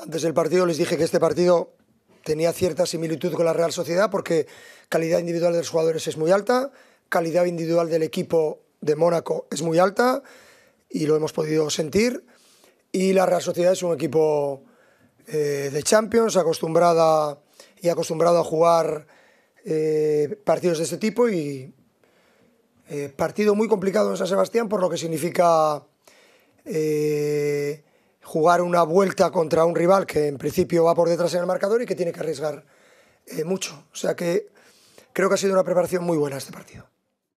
Antes del partido les dije que este partido tenía cierta similitud con la Real Sociedad porque calidad individual de los jugadores es muy alta, calidad individual del equipo de Mónaco es muy alta y lo hemos podido sentir. Y la Real Sociedad es un equipo de Champions, acostumbrado a jugar partidos de este tipo y partido muy complicado en San Sebastián por lo que significa jugar una vuelta contra un rival que en principio va por detrás en el marcador y que tiene que arriesgar mucho. O sea que creo que ha sido una preparación muy buena este partido.